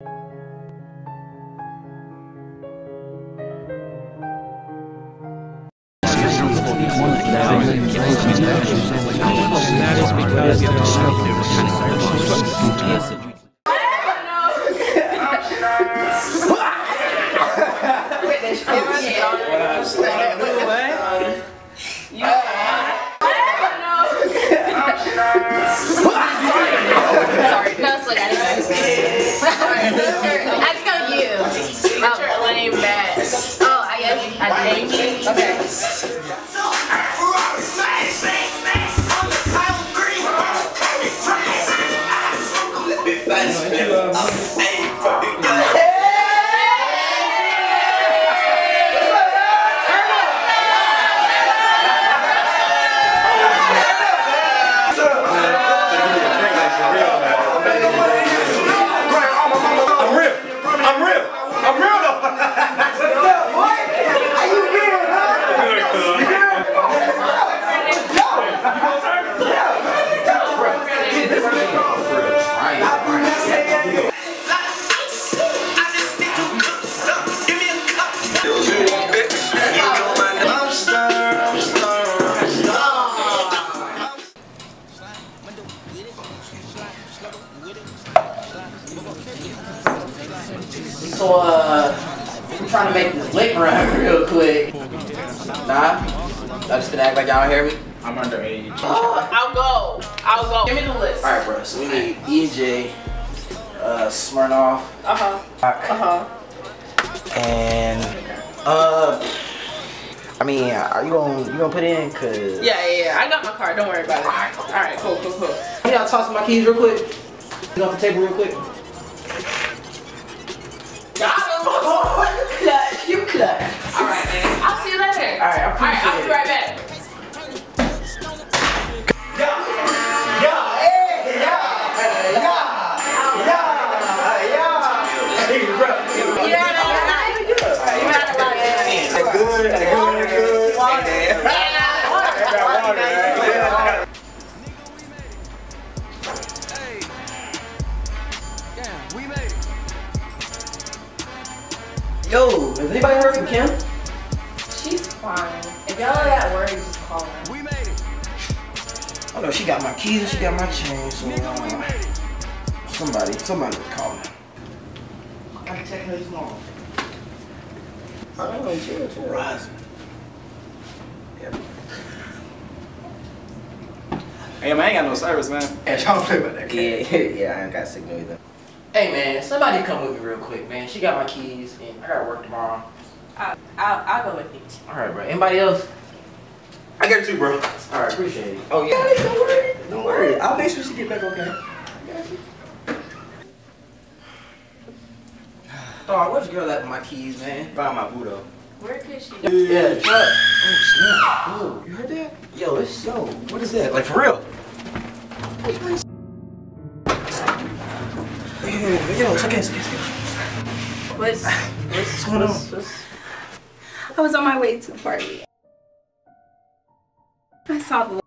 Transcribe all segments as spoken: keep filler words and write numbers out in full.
That is because the other side there was kind of serious. So, uh, I'm trying to make this lick run real quick. Nah, I just gonna act like y'all hear me. I'm underage. Oh, I'll go. I'll go. Give me the list. All right, bro. So we need E J, uh, Smyrnoff. Uh huh. Uh huh. And uh, I mean, are you gonna you gonna put in? Cause yeah, yeah, yeah. I got my card. Don't worry about it. All right, all right, cool, cool, cool. Can y'all toss my keys real quick? Get off the table real quick. You clutch. All right, man. I'll see you later. All right, I'll, All right, I'll be right back. Yo, has anybody heard from Kim? She's fine. If y'all are that worried, just call her. We made it. I know she got my keys and she got my chain, so uh, somebody, somebody call her. I can check her this morning. I don't know, chill, chill. Rising. Yeah. Hey, man, I ain't got no service, man. Yeah, y'all play with that kid. Yeah, yeah, I ain't got signal either. Hey man, somebody come with me real quick, man. She got my keys and I gotta work tomorrow. I'll, I'll, I'll go with you. Alright, bro. Anybody else? I got it too, bro. Alright, appreciate it. Oh, yeah. Don't worry. Don't worry. I'll make sure she get back okay. I got you. Dog, where's the girl at with my keys, man? By my boo, though. Where could she go? Yeah, truck. Oh, snap. Oh, you heard that? Yo, it's yo. What is that? Like, for real? Hey, Yo, it's okay, it's okay, it's okay. What's, what's, what's, what's, I was on my way to the party. I saw the...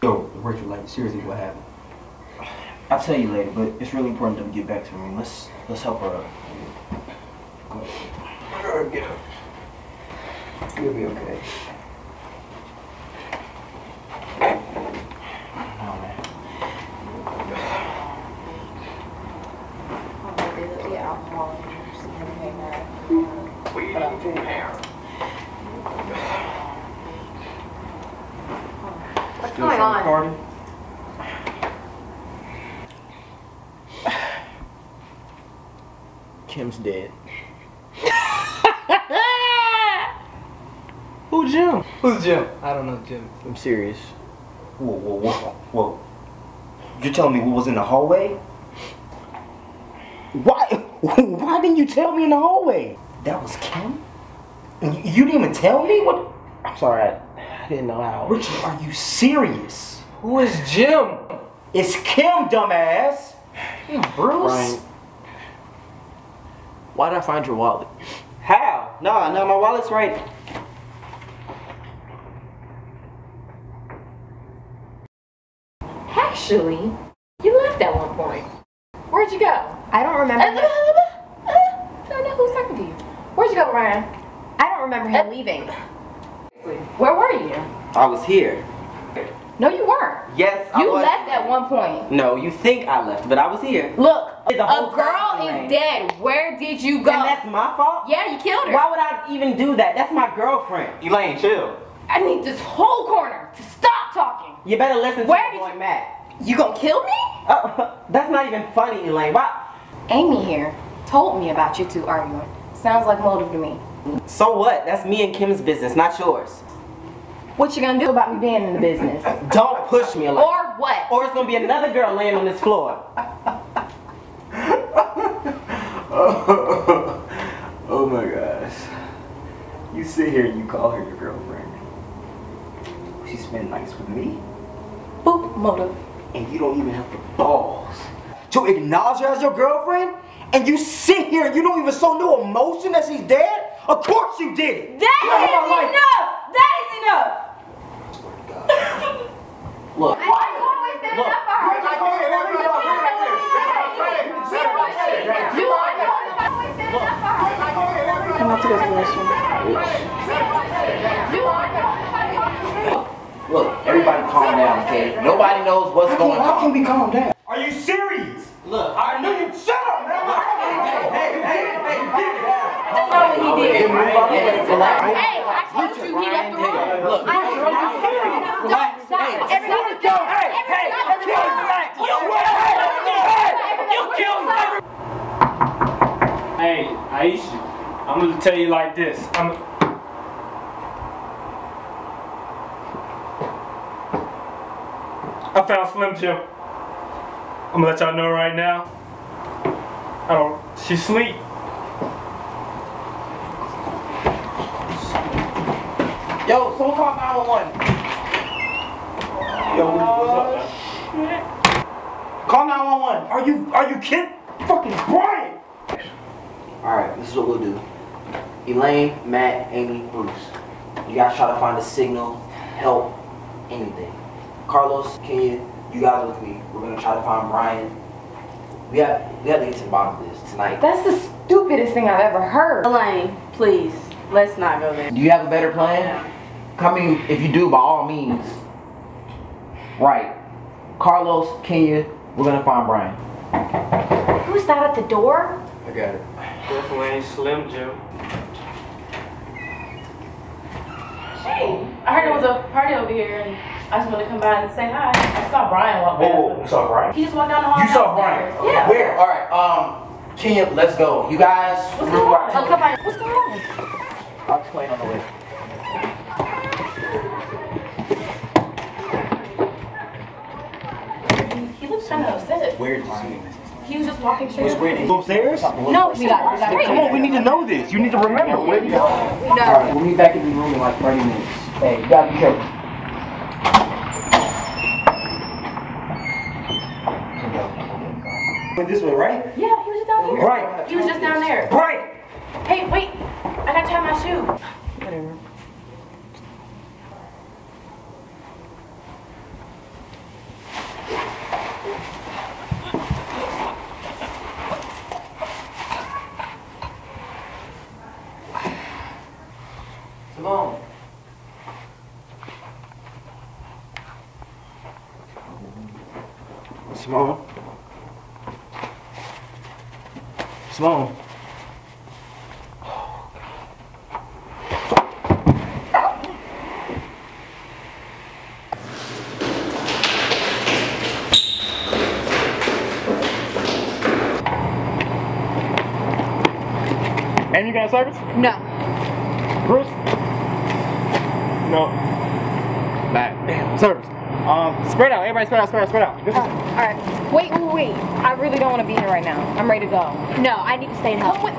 Yo, Richard, like, seriously, what happened? I'll tell you later, but it's really important that we get back to her. Let's, let's help her up. Go ahead. Get up. You'll be okay. No, man. I'm going to get alcohol and just everything that I'm doing. But I'm doing What's going on? Party? Kim's dead. Who Jim? Who's Jim? I don't know Jim. I'm serious. Whoa, whoa, whoa, whoa. You're telling me what was in the hallway? Why? Why didn't you tell me in the hallway? That was Kim? You didn't even tell me? What? I'm sorry. I didn't know how. Richard, are you serious? Who is Jim? It's Kim, dumbass. You Bruce. Brian, why'd I find your wallet? How? Nah, no, my wallet's right. Actually, you left at one point. Where'd you go? I don't remember. I don't know who's talking to you. Where'd you go, Brian? I don't remember him uh, leaving. Where were you? I was here. No, you weren't. Yes, I was. You left at one point. No, you think I left, but I was here. Look, a girl is dead. Where did you go? And that's my fault? Yeah, you killed her. Why would I even do that? That's my girlfriend. Elaine, chill. I need this whole corner to stop talking. You better listen to me going mad. You gonna kill me? Uh, that's not even funny, Elaine. Why? Amy here told me about you two arguing. Sounds like motive to me. So what? That's me and Kim's business, not yours. What you gonna do about me being in the business? Don't push me, Elaine. Or what? Or it's gonna be another girl laying on this floor. Oh my gosh. You sit here and you call her your girlfriend. She's been nice with me. Boop motive. And you don't even have the balls to acknowledge her as your girlfriend? And you sit here and you don't even show no emotion that she's dead? Of course you did it! That you know, is enough! Life. That is enough! I swear to God. Look. I why you always stand up for her? Like, you always stand up for her. You always stand up for her. I'm not to this relationship. You are going. Look, everybody calm down, okay? Nobody knows what's going on. How can we calm down? Are you serious? Look, I know you. Shut up, man! Hey, hey, hey, hey, get it down! That's not what he did. Hey, I told you he left the room. Look, I told you. Stop, stop. Everybody go. Hey, hey, you killed Max. You killed You killed Max. Hey, Aisha, I'm gonna tell you like this. I'm. I found Slim Jim. I'm gonna let y'all know right now. I don't, she sleep. Yo, someone call nine one one. Yo, what's up? Shit. Call nine one one. Are you, are you kidding? Fucking Brian! Alright, this is what we'll do. Elaine, Matt, Amy, Bruce. You guys try to find a signal, help, anything. Carlos, Kenya, you guys with me. We're gonna try to find Brian. We have, we have to get to the bottom of this tonight. That's the stupidest thing I've ever heard. Elaine, please, let's not go there. Do you have a better plan? I mean, if you do, by all means. Right. Carlos, Kenya, we're going to find Brian. Who's that at the door? I got it. Definitely ain't Slim Jim. Hey, I heard there was a party over here and I just wanted to come by and say hi. I saw Brian walk past. Whoa, whoa, you saw Brian? He just walked down the hall. You saw Brian? Yeah. Where? All right, um, Kenya, let's go. You guys, what's going on? Oh, come on. What's going on? I'll explain on the way. He looks kind of upset. Where did you see him? He was just walking through. Where did he upstairs? No, we got it. Come on, we need to know this. You need to remember. Where did you go? No. All right, we'll meet back in the room in like thirty minutes. Hey, you gotta be careful. This way, right? Yeah, he was just down here. Right. He was just down there. Right. Hey, wait. I gotta tie my shoe. Whatever. Simone. Simone. Simone. Oh, and you got service? No. Bruce? No. Back. Service. Um, spread out. Everybody spread out, spread out, spread out. This uh, is all right. Wait, wait, wait. I really don't want to be here right now. I'm ready to go. No, I need to stay in help. Oh,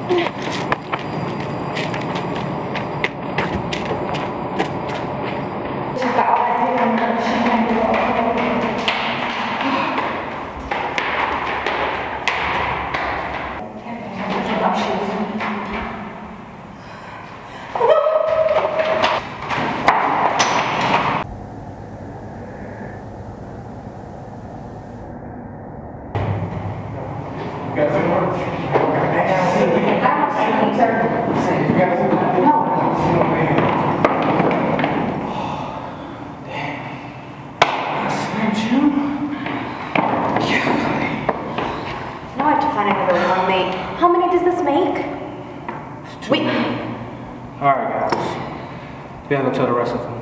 You gotta tell the rest of them. All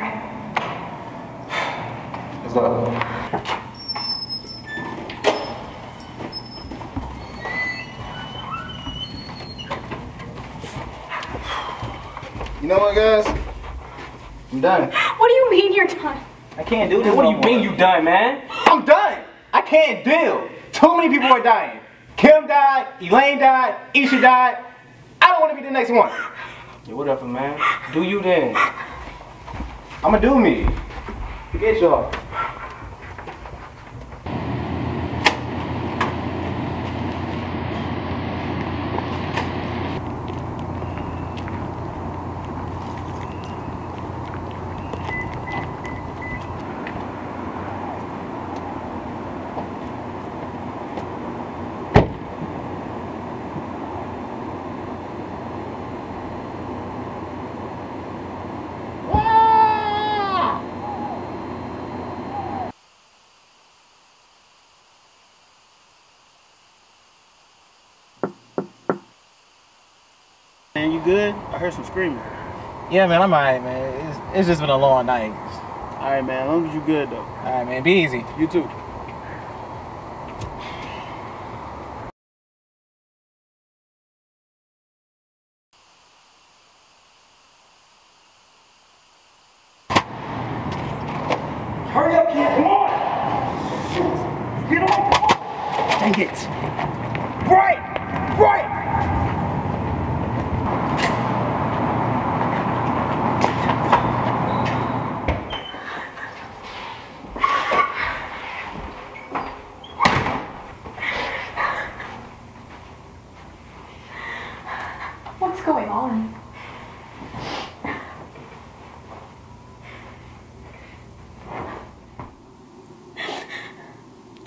right. Let's go. You know what, guys? I'm done. What do you mean you're done? I can't do this. What do you mean you done, man? I'm done. I can't deal. Too many people are dying. Kim died. Elaine died. Isha died. I don't want to be the next one. Yeah, whatever, man. Do you then? I'ma do me. Forget y'all. Man, you good? I heard some screaming. Yeah, man, I'm alright, man. It's, it's just been a long night. Alright, man. As long as you good, though. Alright, man. Be easy. You too. Hurry up, kid. Come on! Get on! Dang it. Right! Right!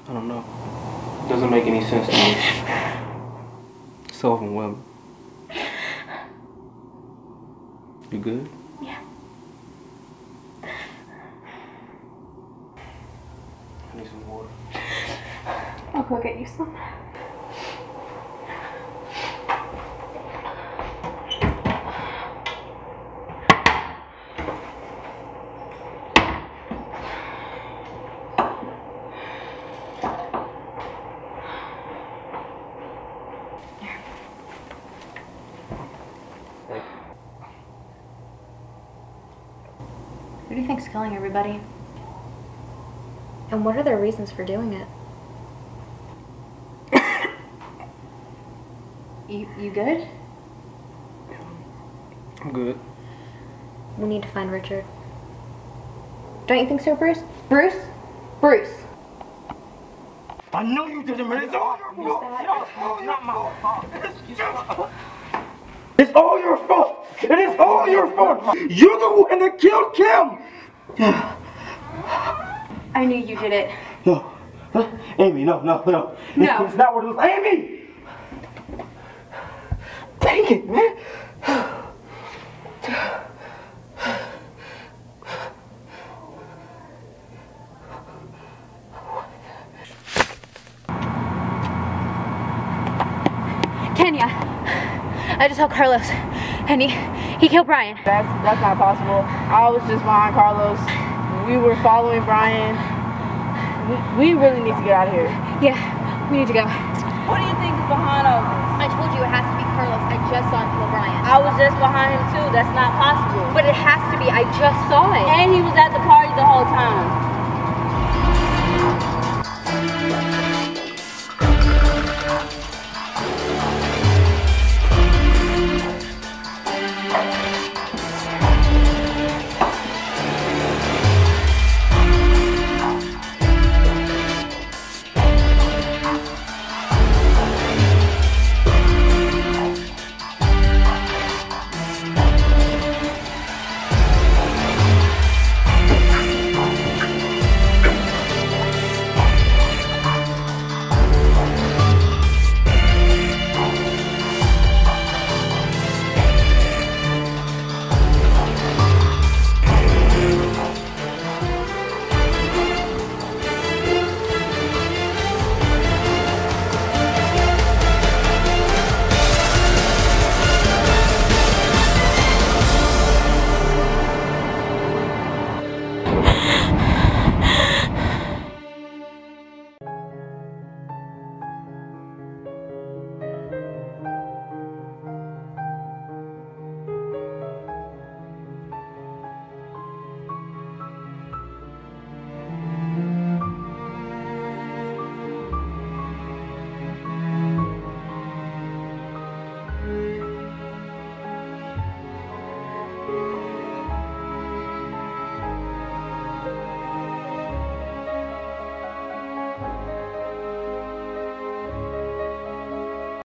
I don't know. It doesn't make any sense to me. It's so overwhelming. You good? Yeah. I need some water. I'll go get you some. Who do you think's killing everybody? And what are their reasons for doing it? you, you good? I'm good. We need to find Richard. Don't you think so, Bruce? Bruce? Bruce! I know you didn't, man. It's all your fault! It's not my fault. It's your fault. It's all your fault! It is all your fault! You're the one that killed Kim! I knew you did it. No. Huh? Amy, no, no, no. No. It's not what it was. Amy! Dang it, man! Kenya, I just helped Carlos. And he, he killed Brian. That's, that's not possible. I was just behind Carlos. We were following Brian. We, we really need to get out of here. Yeah, we need to go. What do you think is behind all this? I told you it has to be Carlos. I just saw him kill Brian. I was just behind him too. That's not possible. But it has to be. I just saw it. And he was at the party the whole time.